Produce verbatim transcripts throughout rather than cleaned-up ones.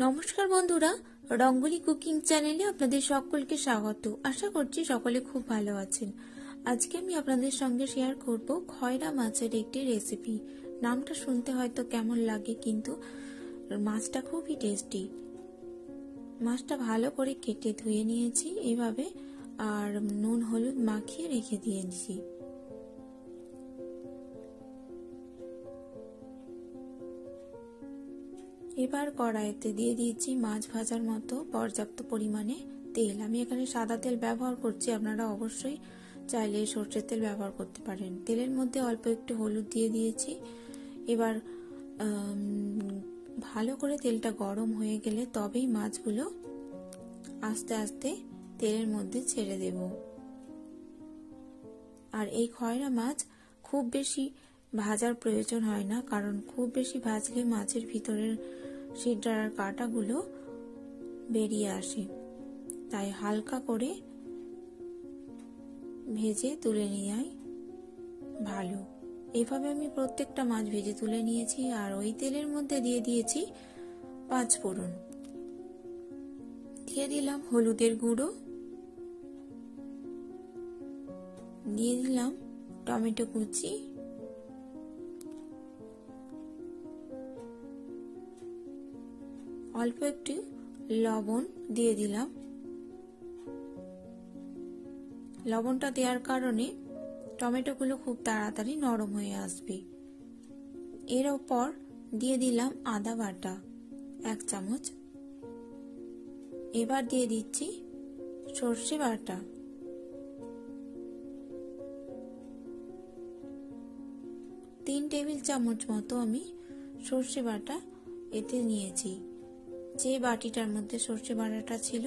नमस्कार बंधुरा rangoli cooking channel आपनादेर सकलके स्वागत। आशा करछि सकले खूब भालो आछेन। आजके आमि आपनादेर संगे शेयर करब खयरा माछेर एकटी रेसिपि। नामटा शुनते हयतो केमन लागे किन्तु माछटा खूबई टेस्टी। माछटा भालो करे केटे धुए नियेछि एइभाবে और नुन हलुद माखिए रेखे दिएछि। এবার কড়াইতে দিয়ে দিয়েছি মাছ ভাজার মতো পর্যাপ্ত পরিমাণে তেল। আমি এখানে সাদা তেল ব্যবহার করছি, আপনারা অবশ্যই চাইলে সরষের তেল ব্যবহার করতে পারেন। তেলের মধ্যে অল্প একটু হলুদ দিয়ে দিয়েছি। এবার ভালো করে তেলটা গরম হয়ে গেলে তবেই মাছগুলো আস্তে আস্তে তেলের মধ্যে ছেড়ে দেব। আর এই খয়রা মাছ খুব বেশি ভাজার প্রয়োজন হয় না, কারণ খুব বেশি ভাজলে মাছের ভিতরের সিডার আর কাঁটাগুলো বেরিয়ে আসে। তাই হালকা করে ভেজে তুলে নেওয়াই ভালো। এভাবে আমি প্রত্যেকটা মাছ ভেজে তুলে নিয়েছি। আর ওই তেলের মধ্যে দিয়ে দিয়েছি পাঁচ ফোড়ন, দিয়ে দিলাম হলুদের গুঁড়ো, দিয়ে দিলাম টমেটো কুচি, অল্প একটু লবণ দিয়ে দিলাম। লবণটা দেওয়ার কারণে টমেটোগুলো খুব তাড়াতাড়ি নরম হয়ে আসবে। এর উপর দিয়ে দিলাম আদা বাটা এক চামচ। এবার দিয়ে দিচ্ছি সর্ষে বাটা, তিন টেবিল চামচ মতো আমি সর্ষে বাটা এতে নিয়েছি। যে বাটিটার মধ্যে সর্ষে বাটাটা ছিল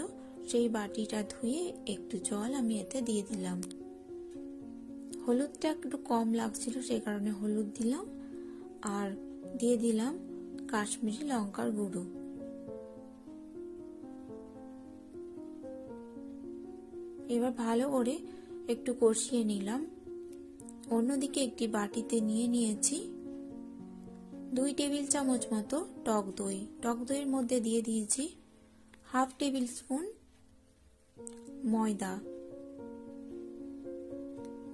সেই বাটিটা ধুয়ে একটু জল আমি এতে দিয়ে দিলাম। হলুদটা একটু কম লাগছিল সেই কারণে হলুদ দিলাম। আর দিয়ে দিলাম কাশ্মীরি লঙ্কার গুঁড়ো। এবার ভালো করে একটু কষিয়ে নিলাম। অন্যদিকে একটি বাটিতে নিয়ে নিয়েছি দুই টেবিল চামচ মতো টক দই। টক দইয়ের মধ্যে দিয়ে দিয়েছি হাফ টেবিল স্পুন ময়দা।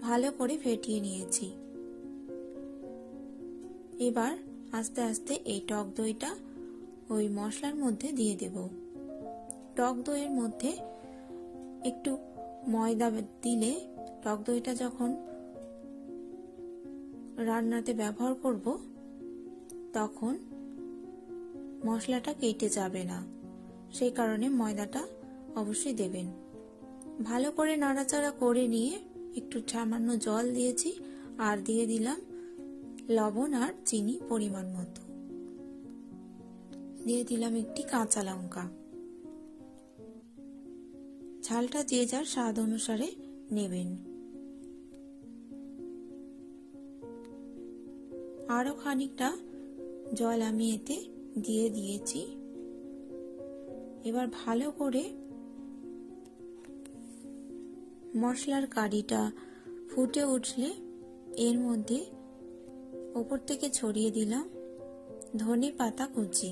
ভালো করে ফেটিয়ে নিয়েছি। এবার আস্তে আস্তে এই টক দইটা ওই মশলার মধ্যে দিয়ে দেব। টক দইয়ের মধ্যে একটু ময়দা দিলে টক দইটা যখন রান্নাতে ব্যবহার করব তখন মশলাটা কেটে যাবে না, সেই কারণে ময়দাটা অবশ্যই দেবেন। ভালো করে নাড়াচাড়া করে নিয়ে একটু সামান্য জল দিয়েছি আর দিয়ে দিলাম লবণ আর চিনি পরিমাণ মতো, দিয়ে দিলাম একটি কাঁচা লঙ্কা। ঝালটা যে যার স্বাদ অনুসারে নেবেন। আরো খানিকটা জল আমি এতে দিয়ে দিয়েছি। এবার ভালো করে মশলার কারিটা ফুটে উঠলে এর মধ্যে ওপর থেকে ছড়িয়ে দিলাম ধনে পাতা কুচি।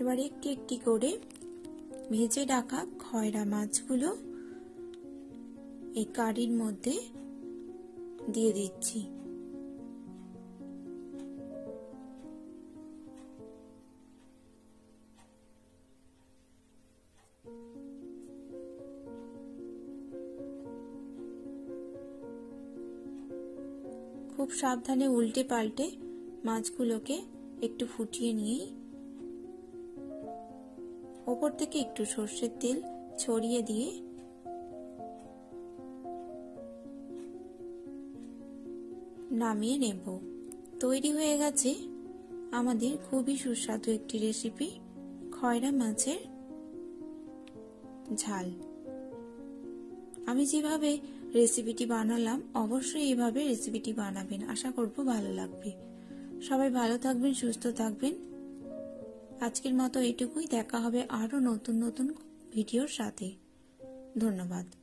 এবার একটি একটি করে ভেজে রাখা খয়রা মাছগুলো এই কারির মধ্যে দিয়ে দিচ্ছি। খুব সাবধানে উল্টে পাল্টে মাছগুলোকে একটু ফুটিয়ে নিয়েই ওপর থেকে একটু সর্ষের তেল ছড়িয়ে দিয়ে নামিয়ে নেব। তৈরি হয়ে গেছে আমাদের খুবই সুস্বাদু একটি রেসিপি, খয়রা মাছের ঝাল। আমি যেভাবে রেসিপিটি বানালাম অবশ্যই এইভাবে রেসিপিটি বানাবেন। আশা করব ভালো লাগবে। সবাই ভালো থাকবেন, সুস্থ থাকবেন। আজকের মতো এটুকুই। দেখা হবে আরো নতুন নতুন ভিডিওর সাথে। ধন্যবাদ।